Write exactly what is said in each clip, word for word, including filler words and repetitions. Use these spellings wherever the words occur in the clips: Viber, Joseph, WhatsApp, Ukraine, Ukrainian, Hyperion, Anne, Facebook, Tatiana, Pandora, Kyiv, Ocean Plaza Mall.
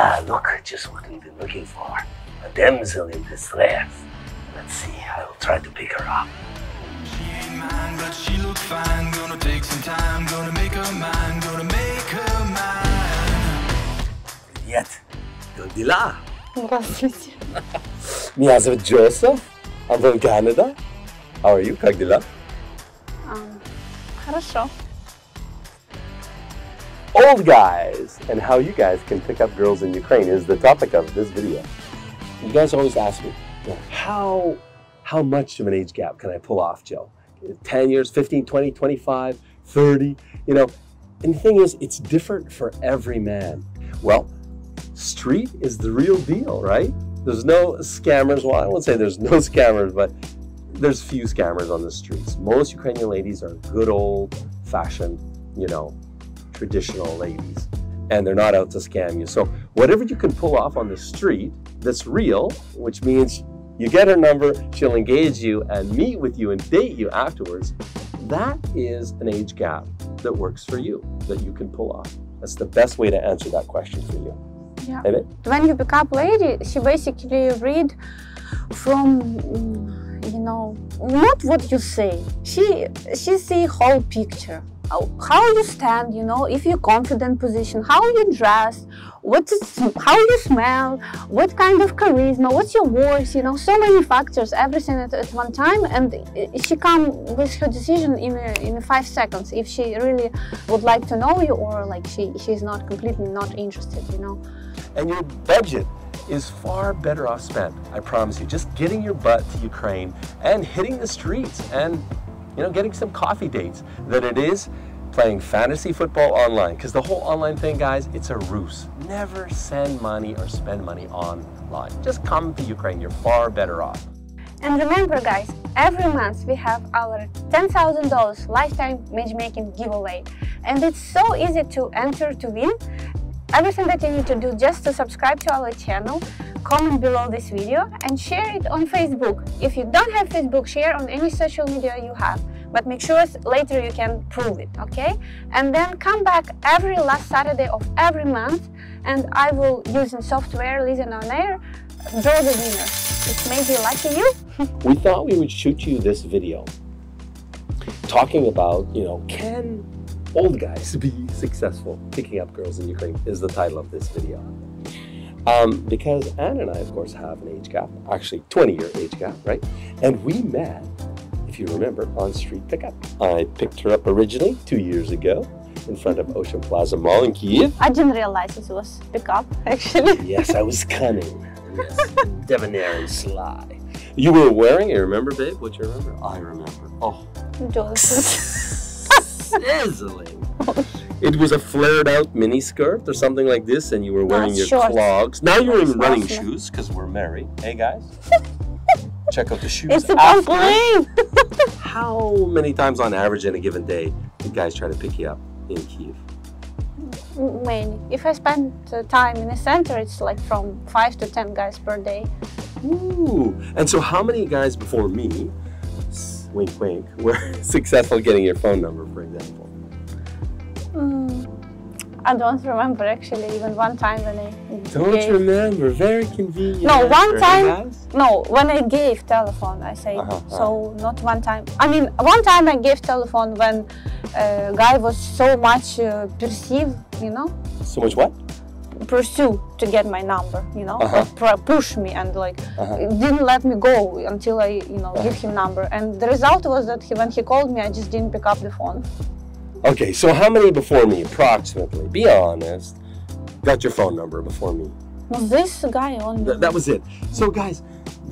Ah, look, just what we've been looking for. A damsel in distress. Let's see, I'll try to pick her up. She ain't mine, but she look fine. Gonna take some time, gonna make her mine, gonna make her mine. Привет, как дела? Здравствуйте. Меня зовут Joseph. I'm from Canada. How are you? Как дела? Um, хорошо. Old guys and how you guys can pick up girls in Ukraine is the topic of this video. You guys always ask me, how, how much of an age gap can I pull off, Joe? ten years, fifteen, twenty, twenty-five, thirty, you know? And the thing is, it's different for every man. Well, street is the real deal, right? There's no scammers. Well, I won't say there's no scammers, but there's few scammers on the streets. Most Ukrainian ladies are good old-fashioned, you know, traditional ladies, and they're not out to scam you. So whatever you can pull off on the street that's real, which means you get her number, she'll engage you and meet with you and date you afterwards, that is an age gap that works for you, that you can pull off. That's the best way to answer that question for you. Yeah. David? When you pick up lady, she basically read from, you know, not what you say. She, she see whole picture. How you stand, you know, if you're confident position, how you dress, what is, how you smell, what kind of charisma, what's your voice, you know, so many factors, everything at, at one time, and she come with her decision in a, in five seconds if she really would like to know you or like she she's not completely not interested, you know. And your budget is far better off spent, I promise you, just getting your butt to Ukraine and hitting the streets and, you know, getting some coffee dates, than it is playing fantasy football online. Because the whole online thing, guys, it's a ruse. Never send money or spend money online. Just come to Ukraine, you're far better off. And remember, guys, every month we have our ten thousand dollars lifetime matchmaking giveaway. And it's so easy to enter to win. Everything that you need to do just to subscribe to our channel, comment below this video and share it on Facebook. If you don't have Facebook, share on any social media you have, but make sure later you can prove it, okay? And then come back every last Saturday of every month and I will, using software, listen on air, draw the winner. It may be lucky you. We thought we would shoot you this video talking about, you know, can old guys be successful picking up girls in Ukraine is the title of this video. Um, because Anne and I, of course, have an age gap, actually twenty year age gap, right? And we met, if you remember, on street pickup. I picked her up originally two years ago in front of Ocean Plaza Mall in Kyiv. I didn't realize it was pickup, actually. Yes, I was cunning, yes, debonair and sly. You were wearing, you remember, babe? What do you remember? I remember. Oh. Joseph. Sizzling. It was a flared-out mini skirt or something like this, and you were wearing your shorts. Clogs. Now you're in running yeah. shoes because we're married. Hey guys, check out the shoes. It's a plane. How many times on average in a given day did guys try to pick you up in Kyiv? Many. If I spend time in the center, it's like from five to ten guys per day. Ooh. And so, how many guys before me, wink wink, were successful getting your phone number, for example? Mm, I don't remember actually, even one time when I Don't gave. remember, very convenient. No, one very time, nice. no, when I gave telephone, I say, uh-huh, so uh-huh. not one time. I mean, one time I gave telephone when uh, guy was so much uh, perceived, you know? So much what? Pursue to get my number, you know, uh-huh. push me and like uh-huh. didn't let me go until I, you know, uh-huh. give him number. And the result was that he, when he called me, I just didn't pick up the phone. Okay, so how many before me, approximately, be honest, got your phone number before me? Well, this guy only. Th that was it. So guys,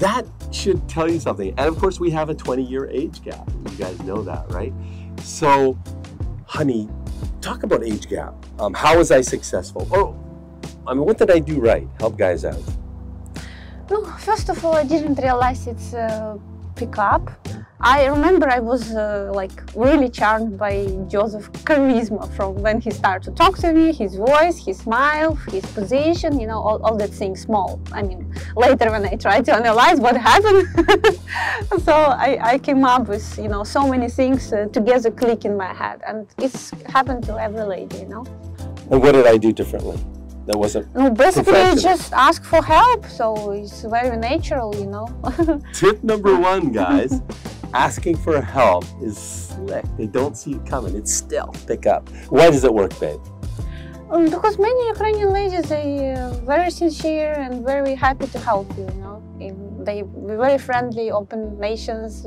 that should tell you something. And of course, we have a twenty year age gap. You guys know that, right? So, honey, talk about age gap. Um, how was I successful? Oh, I mean, what did I do right? Help guys out. No, first of all, I didn't realize it's uh, pickup. I remember I was uh, like really charmed by Joseph's charisma from when he started to talk to me, his voice, his smile, his position, you know, all, all that things small. I mean, later when I tried to analyze what happened, so I, I came up with, you know, so many things uh, together click in my head, and it's happened to every lady, you know. And what did I do differently? There was a no, basically just ask for help, so it's very natural, you know. Tip number one, guys, asking for help is slick. They don't see it coming. It's stealth. Pick up. Why does it work, babe? Um, because many Ukrainian ladies, they are very sincere and very happy to help you, you know. They very friendly, open nations,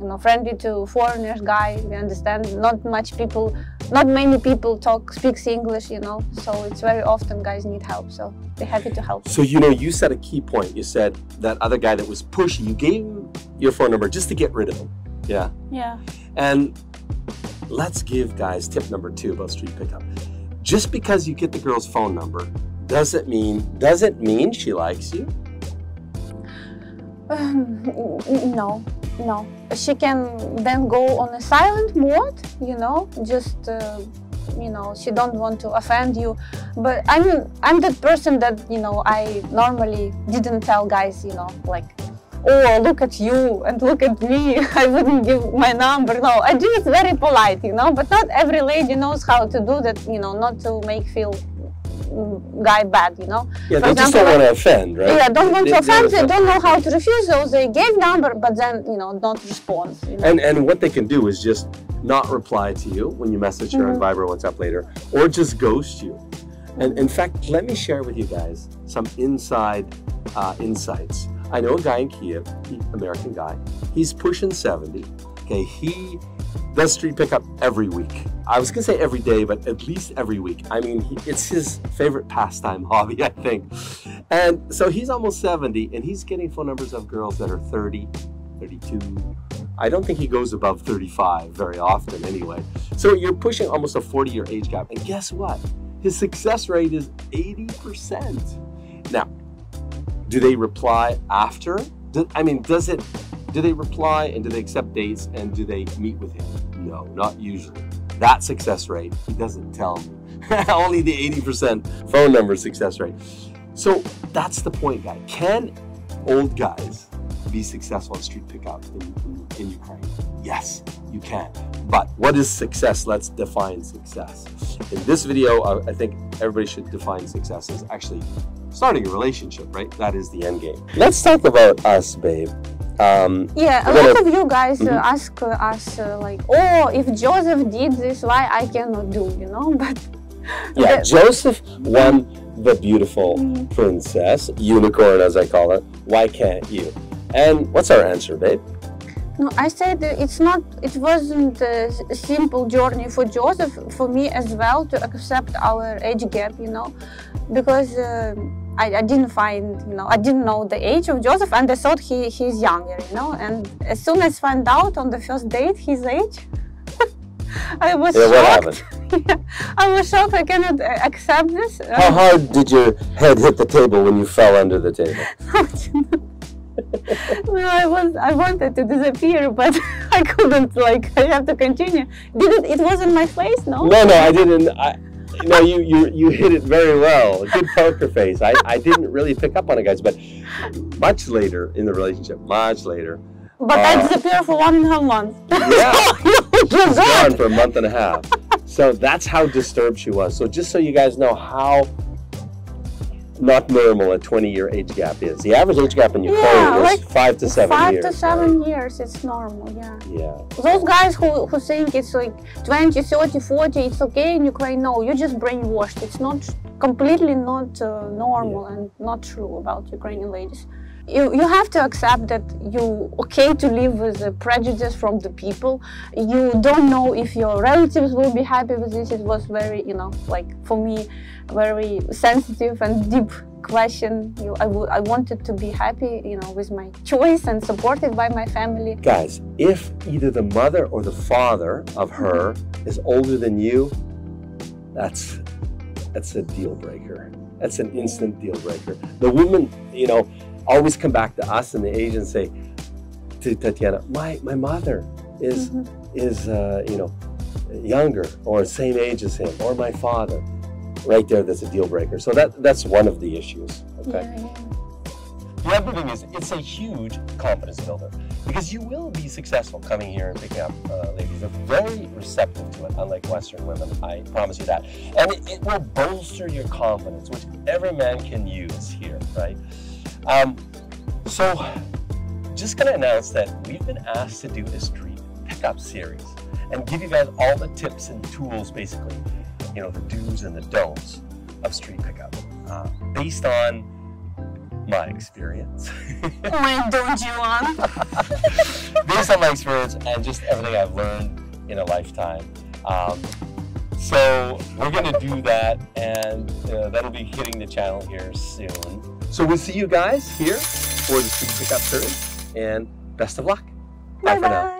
you know, friendly to foreigners, guys, we understand. Not much people, not many people talk, speaks English, you know, so it's very often guys need help, so they're happy to help. So, you know, you said a key point. You said that other guy that was pushy, you gave him your phone number just to get rid of him. Yeah. Yeah. And let's give guys tip number two about street pickup. Just because you get the girl's phone number doesn't mean, doesn't mean she likes you. Um, no, no. She can then go on a silent mode, you know, just, uh, you know, she don't want to offend you. But I'm, I'm that person that, you know, I normally didn't tell guys, you know, like, oh, look at you and look at me, I wouldn't give my number. No, I do it very polite, you know, but not every lady knows how to do that, you know, not to make feel guy bad, you know. Yeah, they just don't want to offend, right? Yeah, don't want to offend, they don't know how to refuse, so they gave number, but then, you know, don't respond. You know? And and what they can do is just not reply to you when you message her mm-hmm. on Viber or WhatsApp later, or just ghost you. And in fact, let me share with you guys some inside uh, insights. I know a guy in Kyiv, American guy, he's pushing seventy, okay, he does street pickup every week. I was gonna say every day, but at least every week. I mean, he, it's his favorite pastime hobby, I think. And so he's almost seventy and he's getting phone numbers of girls that are thirty, thirty-two. I don't think he goes above thirty-five very often anyway. So you're pushing almost a forty year age gap. And guess what? His success rate is eighty percent. Now, do they reply after? Do, I mean, does it, do they reply and do they accept dates and do they meet with him? No, not usually. That success rate, he doesn't tell me. Only the eighty percent phone number success rate. So that's the point, guys. Can old guys be successful in street pickup in, in, in Ukraine? Yes, you can. But what is success? Let's define success. In this video, I, I think everybody should define success as actually starting a relationship, right? That is the end game. Let's talk about us, babe. Um, yeah, a lot of you guys mm-hmm. uh, ask us uh, like, oh, if Joseph did this, why I cannot do, you know, but... Yeah, the, Joseph won the beautiful mm-hmm. princess, unicorn as I call it, why can't you? And what's our answer, babe? No, I said it's not, it wasn't a simple journey for Joseph, for me as well, to accept our age gap, you know, because... Uh, I, I didn't find, you know, I didn't know the age of Joseph and I thought he he's younger, you know, and as soon as I found out on the first date his age, I was yeah, shocked. yeah, I was shocked, I cannot accept this. How hard did your head hit the table when you fell under the table? No, I was, I wanted to disappear, but I couldn't, like, I have to continue. Did it, it wasn't my face, no? No, no, I didn't. I, No, you, you you hit it very well. Good poker face. I, I didn't really pick up on it, guys, but much later in the relationship, much later. But uh, I disappeared for one and a half months. Yeah. She was gone for a month and a half. So that's how disturbed she was. So just so you guys know how not normal a twenty year age gap is. The average age gap in Ukraine yeah, is like five to seven five years. Five to seven right? years, it's normal, yeah. Yeah. Those guys who, who think it's like twenty, thirty, forty, it's okay in Ukraine, no, you're just brainwashed. It's not completely not uh, normal yeah. and not true about Ukrainian ladies. You, you have to accept that you're okay to live with the prejudice from the people. You don't know if your relatives will be happy with this. It was very, you know, like for me, very sensitive and deep question. You, I, w I wanted to be happy, you know, with my choice and supported by my family. Guys, if either the mother or the father of her is older than you, that's, that's a deal breaker. That's an instant deal breaker. The woman, you know, always come back to us and the Asians say to Tatiana, my my mother is mm-hmm. is uh, you know younger or same age as him or my father. Right there, that's a deal breaker. So that that's one of the issues. Okay. Yeah, yeah. The other thing is, it's a huge confidence builder, because you will be successful coming here and picking up uh, ladies. They're very receptive to it, unlike Western women, I promise you that. And it, it will bolster your confidence, which every man can use here, right? Um, so, just going to announce that we've been asked to do a street pickup series and give you guys all the tips and tools, basically, you know, the do's and the don'ts of street pickup, uh, based on my experience. When don't you on? Based on my experience and just everything I've learned in a lifetime. Um, so we're going to do that, and uh, that'll be hitting the channel here soon. So we'll see you guys here for the street pickup series, and best of luck. Bye, Bye for now.